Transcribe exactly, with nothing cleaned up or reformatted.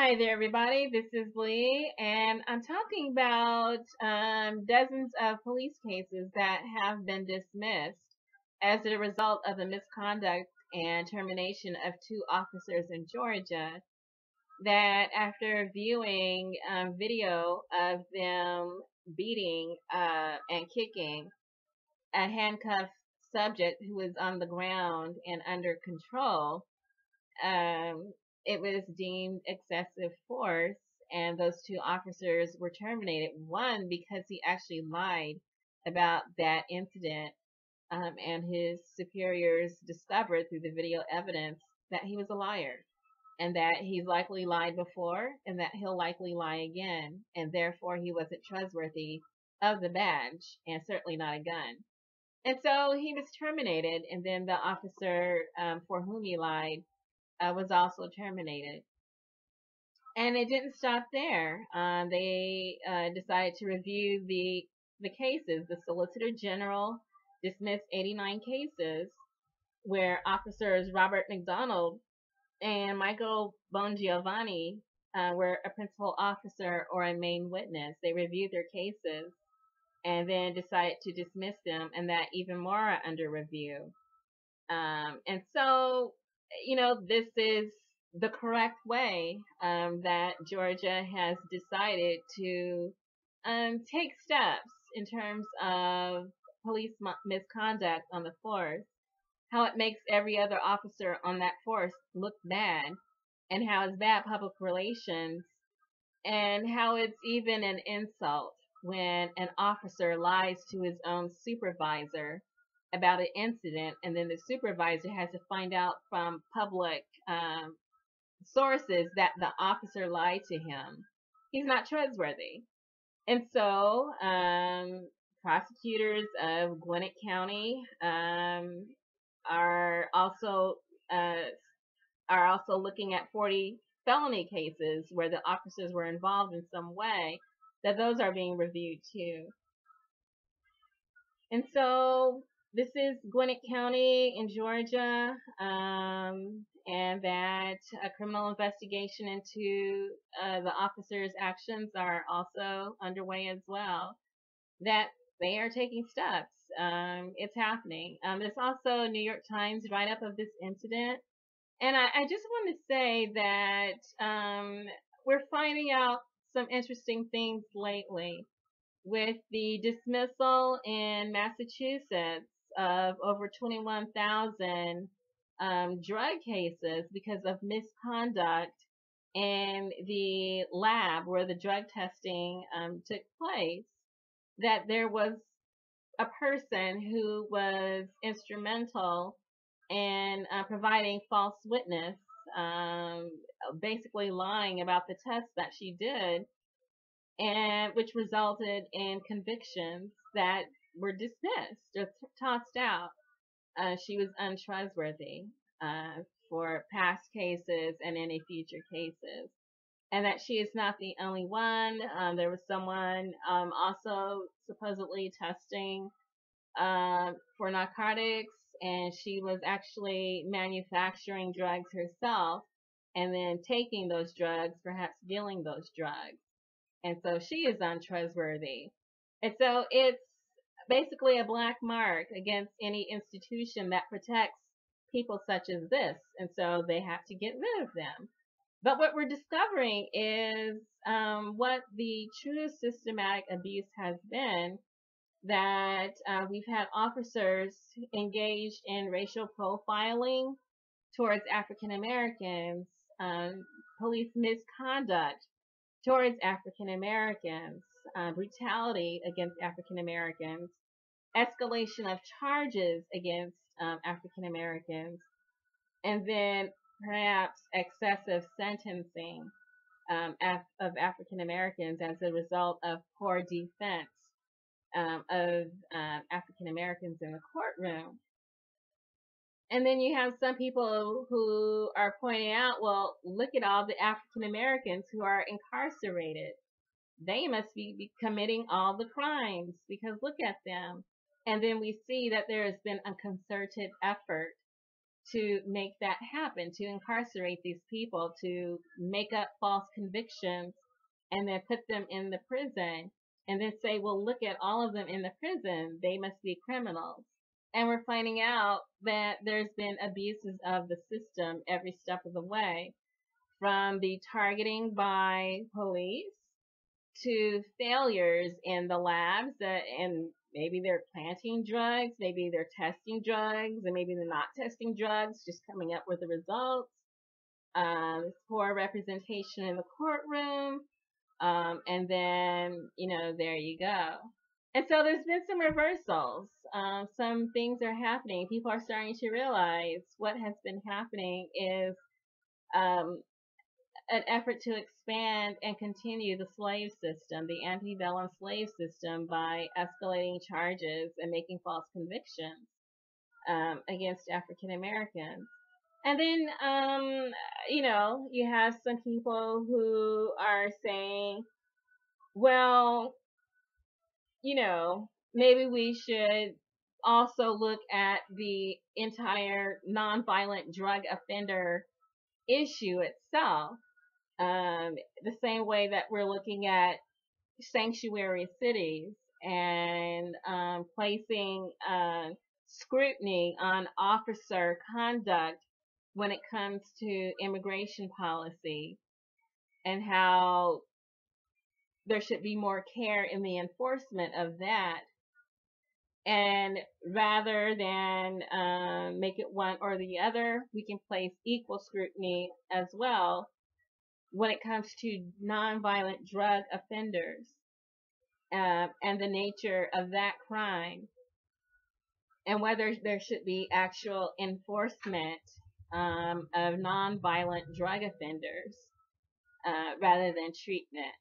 Hi there, everybody. This is Lee, and I'm talking about um, dozens of police cases that have been dismissed as a result of the misconduct and termination of two officers in Georgia that, after viewing um, video of them beating uh, and kicking a handcuffed subject who was on the ground and under control, um, it was deemed excessive force, and those two officers were terminated. One, because he actually lied about that incident, um, and his superiors discovered through the video evidence that he was a liar, and that he's likely lied before, and that he'll likely lie again, and therefore he wasn't trustworthy of the badge, and certainly not a gun. And so he was terminated, and then the officer um, for whom he lied Uh, was also terminated. And it didn't stop there. Um, they uh, decided to review the the cases. The Solicitor General dismissed eighty-nine cases where officers Robert McDonald and Michael Bongiovanni uh, were a principal officer or a main witness. They reviewed their cases and then decided to dismiss them, and that even more are under review. Um, and so you know, this is the correct way um, that Georgia has decided to um, take steps in terms of police misconduct on the force, how it makes every other officer on that force look bad, and how it's bad public relations, and how it's even an insult when an officer lies to his own supervisor about an incident, and then the supervisor has to find out from public um, sources that the officer lied to him. He's not trustworthy. And so um, prosecutors of Gwinnett County um, are also uh, are also looking at forty felony cases where the officers were involved in some way, that those are being reviewed too. And so this is Gwinnett County in Georgia, um, and that a criminal investigation into uh, the officers' actions are also underway as well, that they are taking steps. Um, it's happening. Um, there's also a New York Times write-up of this incident, and I, I just want to say that um, we're finding out some interesting things lately with the dismissal in Massachusetts of over twenty-one thousand um, drug cases because of misconduct in the lab where the drug testing um, took place, that there was a person who was instrumental in uh, providing false witness, um, basically lying about the tests that she did, and which resulted in convictions that were dismissed or tossed out. Uh, she was untrustworthy uh, for past cases and any future cases, and that she is not the only one. Um, there was someone um, also supposedly testing uh, for narcotics, and she was actually manufacturing drugs herself and then taking those drugs, perhaps dealing those drugs. And so she is untrustworthy. And so it's basically a black mark against any institution that protects people such as this, and so they have to get rid of them. But what we're discovering is um, what the true systematic abuse has been, that uh, we've had officers engaged in racial profiling towards African Americans, um, police misconduct towards African Americans, uh, brutality against African Americans, escalation of charges against um, African Americans, and then perhaps excessive sentencing um, af of African Americans as a result of poor defense um, of uh, African Americans in the courtroom. And then you have some people who are pointing out, well, look at all the African Americans who are incarcerated. They must be committing all the crimes because look at them. And then we see that there has been a concerted effort to make that happen, to incarcerate these people, to make up false convictions and then put them in the prison and then say, well, look at all of them in the prison. They must be criminals. And we're finding out that there's been abuses of the system every step of the way, from the targeting by police to failures in the labs that, and maybe they're planting drugs, maybe they're testing drugs, and maybe they're not testing drugs, just coming up with the results. Um, poor representation in the courtroom. Um, and then, you know, there you go. And so there's been some reversals. Um, some things are happening. People are starting to realize what has been happening is um, an effort to expand and continue the slave system, the antebellum slave system, by escalating charges and making false convictions um, against African Americans. And then, um, you know, you have some people who are saying, well, you know, maybe we should also look at the entire nonviolent drug offender issue itself, um, the same way that we're looking at sanctuary cities and um, placing uh, scrutiny on officer conduct when it comes to immigration policy, and how there should be more care in the enforcement of that, and rather than um, make it one or the other, we can place equal scrutiny as well when it comes to nonviolent drug offenders uh, and the nature of that crime, and whether there should be actual enforcement um, of nonviolent drug offenders uh, rather than treatment.